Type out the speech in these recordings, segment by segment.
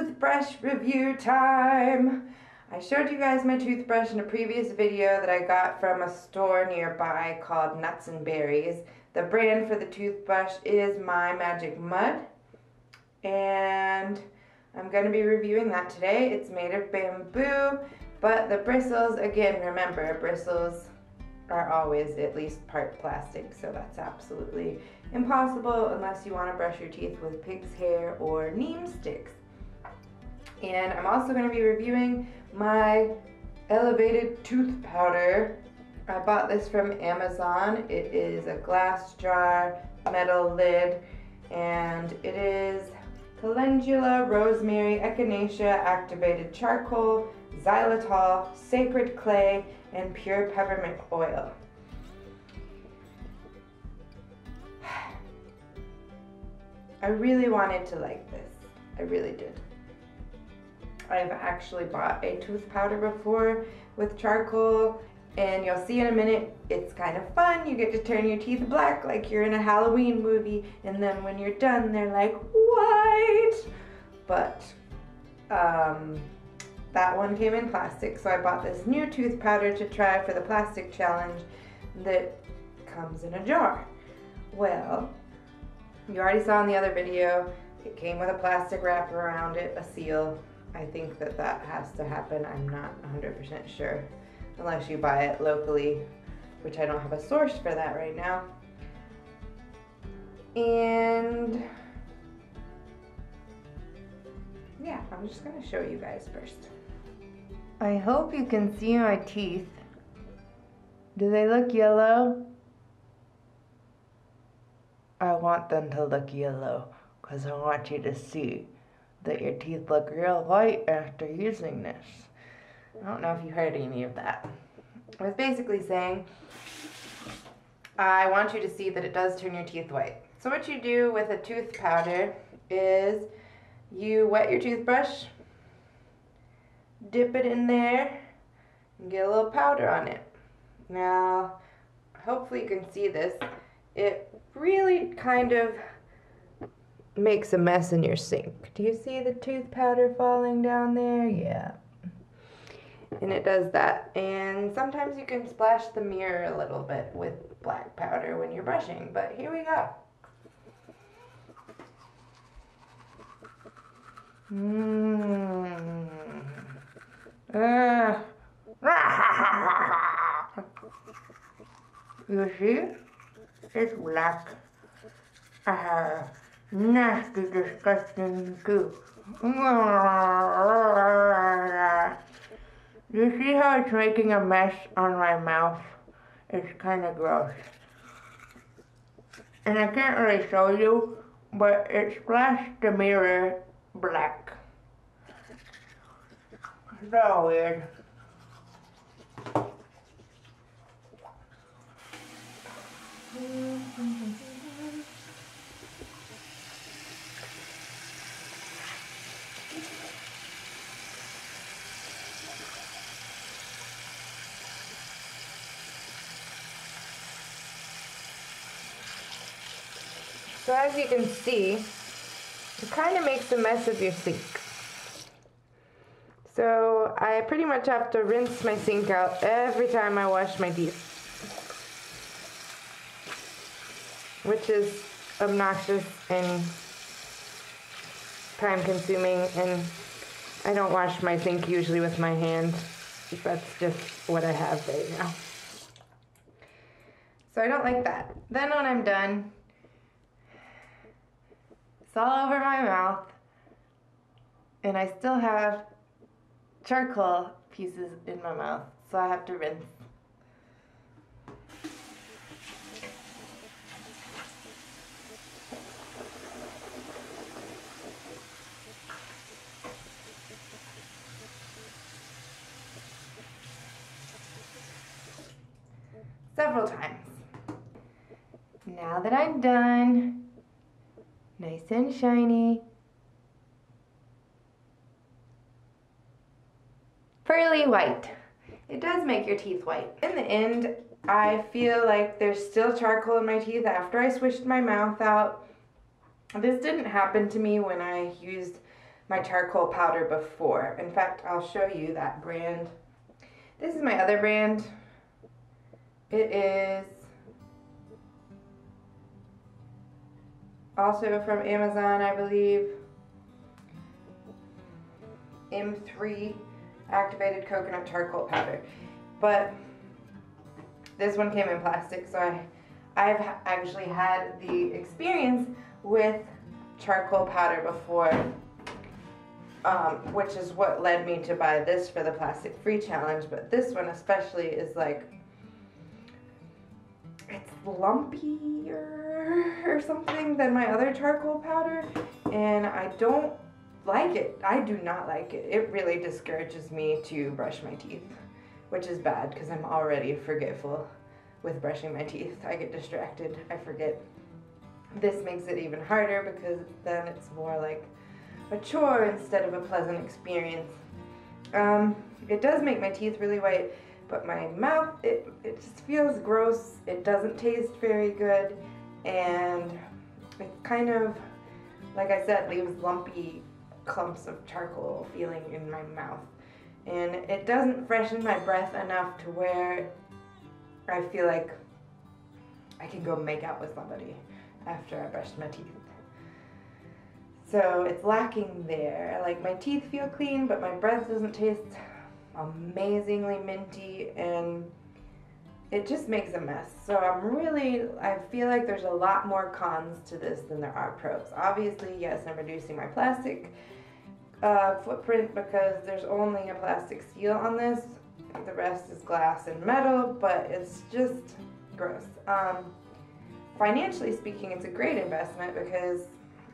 toothbrush review time. I showed you guys my toothbrush in a previous video that I got from a store nearby called Nuts and Berries. The brand for the toothbrush is My Magic Mud, and I'm going to be reviewing that today. It's made of bamboo, but the bristles, again, remember, bristles are always at least part plastic, so that's absolutely impossible unless you want to brush your teeth with pig's hair or neem sticks. And I'm also going to be reviewing my elevated tooth powder. I bought this from Amazon. It is a glass jar, metal lid, and it is calendula, rosemary, echinacea, activated charcoal, xylitol, sacred clay, and pure peppermint oil. I really wanted to like this. I really did. I've actually bought a tooth powder before with charcoal, and you'll see in a minute, it's kind of fun. You get to turn your teeth black like you're in a Halloween movie, and then when you're done, they're like, white! But, that one came in plastic, so I bought this new tooth powder to try for the plastic challenge that comes in a jar. Well, you already saw in the other video, it came with a plastic wrap around it, a seal. I think that that has to happen. I'm not 100% sure, unless you buy it locally, which I don't have a source for that right now. And yeah, I'm just gonna show you guys first. I hope you can see my teeth. Do they look yellow? I want them to look yellow because I want you to see that your teeth look real white after using this. I don't know if you heard any of that. I was basically saying, I want you to see that it does turn your teeth white. So what you do with a tooth powder is you wet your toothbrush, dip it in there, and get a little powder on it. Now, hopefully you can see this. It really kind of makes a mess in your sink. Do you see the tooth powder falling down there? Yeah. And it does that. And sometimes you can splash the mirror a little bit with black powder when you're brushing, but here we go. You see? It's black. Nasty, disgusting goo. You see how it's making a mess on my mouth? It's kind of gross. And I can't really show you, but it splashed the mirror black. So weird. So as you can see, it kind of makes a mess of your sink. So I pretty much have to rinse my sink out every time I wash my teeth, which is obnoxious and time consuming, and I don't wash my sink usually with my hand. That's just what I have right now. So I don't like that. Then when I'm done, it's all over my mouth, and I still have charcoal pieces in my mouth, so I have to rinse. Several times. Now that I'm done, nice and shiny, pearly white. It does make your teeth white. In the end, I feel like there's still charcoal in my teeth after I swished my mouth out. This didn't happen to me when I used my charcoal powder before. In fact, I'll show you that brand. This is my other brand. It is also from Amazon, I believe. M3 activated coconut charcoal powder. But this one came in plastic, so I've actually had the experience with charcoal powder before, which is what led me to buy this for the plastic free challenge. But this one especially is like, it's lumpier or something than my other charcoal powder, and I don't like it. I do not like it. It really discourages me to brush my teeth, which is bad because I'm already forgetful with brushing my teeth. I get distracted, I forget. This makes it even harder because then it's more like a chore instead of a pleasant experience. It does make my teeth really white, but my mouth, it just feels gross. It doesn't taste very good, and it kind of, like I said, leaves lumpy clumps of charcoal feeling in my mouth. And it doesn't freshen my breath enough to where I feel like I can go make out with somebody after I brushed my teeth. So it's lacking there. Like, my teeth feel clean, but my breath doesn't taste amazingly minty, and it just makes a mess. So I feel like there's a lot more cons to this than there are pros. Obviously, yes, I'm reducing my plastic footprint because there's only a plastic seal on this. The rest is glass and metal, but it's just gross. Financially speaking, it's a great investment because,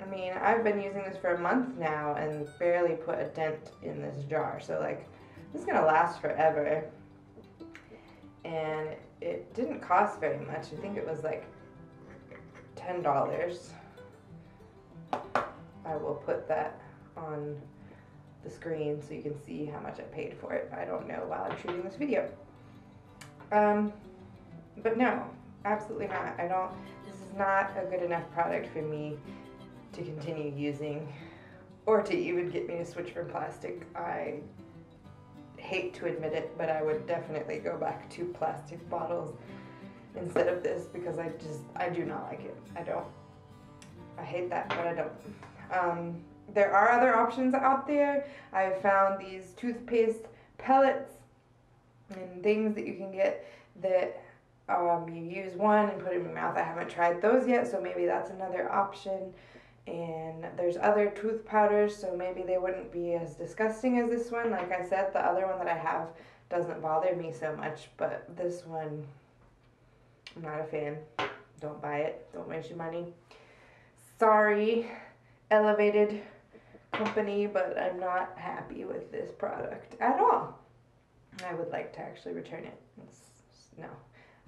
I mean, I've been using this for a month now and barely put a dent in this jar. So, like, this is gonna last forever. And it didn't cost very much. I think it was like $10. I will put that on the screen so you can see how much I paid for it. I don't know while I'm shooting this video. But no, absolutely not. This is not a good enough product for me to continue using or to even get me to switch from plastic. I hate to admit it, but I would definitely go back to plastic bottles instead of this because I do not like it. I hate that, but I don't. There are other options out there. I found these toothpaste pellets and things that you can get that you use one and put it in your mouth. I haven't tried those yet, so maybe that's another option. And there's other tooth powders, so maybe they wouldn't be as disgusting as this one. Like I said, the other one that I have doesn't bother me so much, but this one, I'm not a fan. Don't buy it. Don't waste your money. Sorry, Elevated company, but I'm not happy with this product at all. I would like to actually return it. No,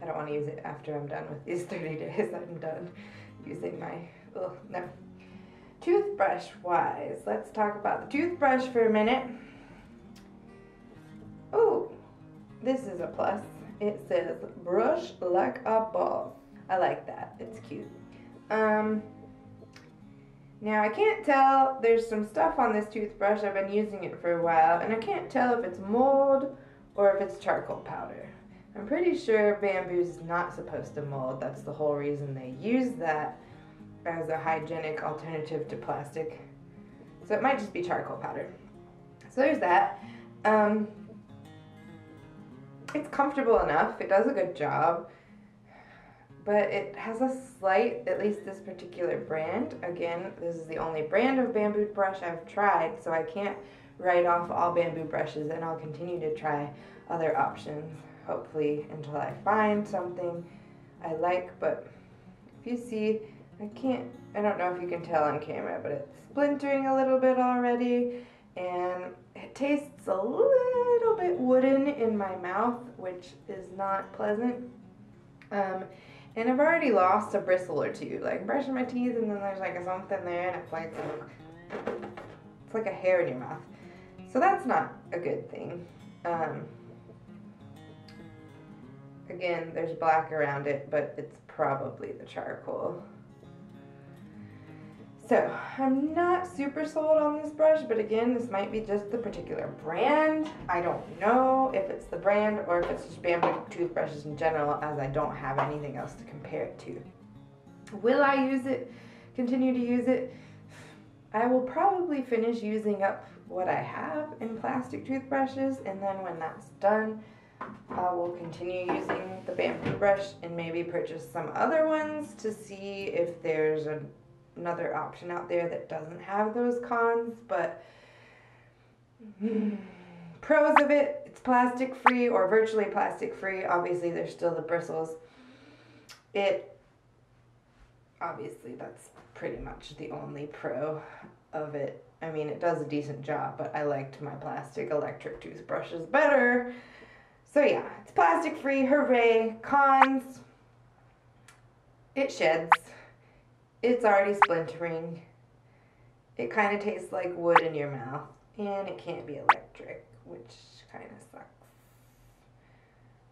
I don't want to use it after I'm done with these 30 days. I'm done using my, no. Toothbrush wise, let's talk about the toothbrush for a minute. Oh, this is a plus. It says brush like a boss. I like that. It's cute. Now, I can't tell, there's some stuff on this toothbrush. I've been using it for a while, and I can't tell if it's mold or if it's charcoal powder. I'm pretty sure bamboo's is not supposed to mold. That's the whole reason they use that as a hygienic alternative to plastic. So it might just be charcoal powder. So there's that. It's comfortable enough. It does a good job. But it has a slight, at least this particular brand, again, this is the only brand of bamboo brush I've tried, so I can't write off all bamboo brushes, and I'll continue to try other options, hopefully, until I find something I like. But if you see, I don't know if you can tell on camera, but it's splintering a little bit already, and it tastes a little bit wooden in my mouth, which is not pleasant. And I've already lost a bristle or two, like brushing my teeth and then there's like something there and it's like a hair in your mouth. So that's not a good thing. Again, there's black around it, but it's probably the charcoal. So I'm not super sold on this brush, but again, this might be just the particular brand. I don't know if it's the brand or if it's just Bamberg toothbrushes in general, as I don't have anything else to compare it to. Will I use it, continue to use it? I will probably finish using up what I have in plastic toothbrushes, and then when that's done, I will continue using the Bamberg brush and maybe purchase some other ones to see if there's another option out there that doesn't have those cons. But pros of it, it's plastic free or virtually plastic free. Obviously there's still the bristles. Obviously that's pretty much the only pro of it. I mean, it does a decent job, but I liked my plastic electric toothbrushes better. So yeah, it's plastic free, hooray. Cons, it sheds. It's already splintering. It kind of tastes like wood in your mouth. And it can't be electric, which kind of sucks.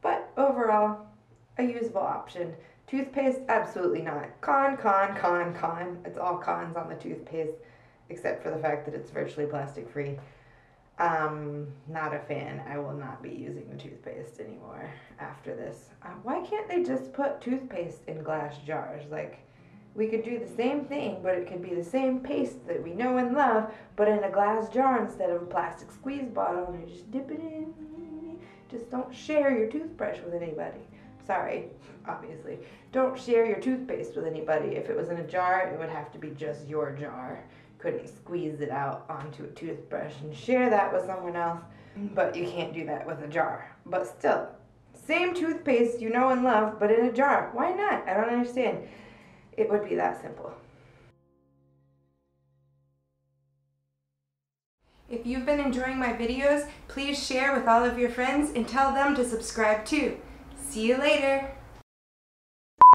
But overall, a usable option. Toothpaste, absolutely not. Con, con, con, con. It's all cons on the toothpaste, except for the fact that it's virtually plastic free. Not a fan. I will not be using the toothpaste anymore after this. Why can't they just put toothpaste in glass jars? Like, we could do the same thing, but it could be the same paste that we know and love, but in a glass jar instead of a plastic squeeze bottle, and you just dip it in. Just don't share your toothbrush with anybody. Sorry, obviously. Don't share your toothpaste with anybody. If it was in a jar, it would have to be just your jar. Couldn't squeeze it out onto a toothbrush and share that with someone else, but you can't do that with a jar. But still, same toothpaste you know and love, but in a jar. Why not? I don't understand. It would be that simple. If you've been enjoying my videos, please share with all of your friends and tell them to subscribe too. See you later.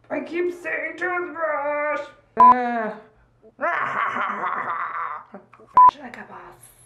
I keep saying toothbrush. Brush like a boss.